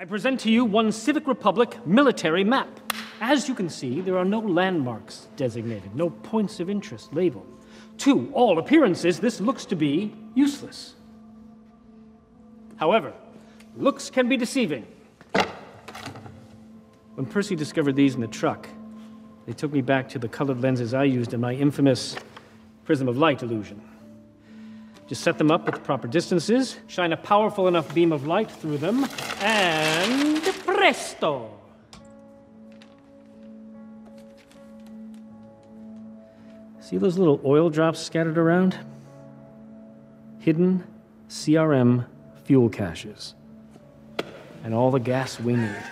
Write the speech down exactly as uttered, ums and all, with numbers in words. I present to you one Civic Republic military map. As you can see, there are no landmarks designated, no points of interest labeled. To all appearances, this looks to be useless. However, looks can be deceiving. When Percy discovered these in the truck, they took me back to the colored lenses I used in my infamous prism of light illusion. Just set them up at the proper distances, shine a powerful enough beam of light through them, and presto! See those little oil drops scattered around? Hidden C R M fuel caches. And all the gas we need.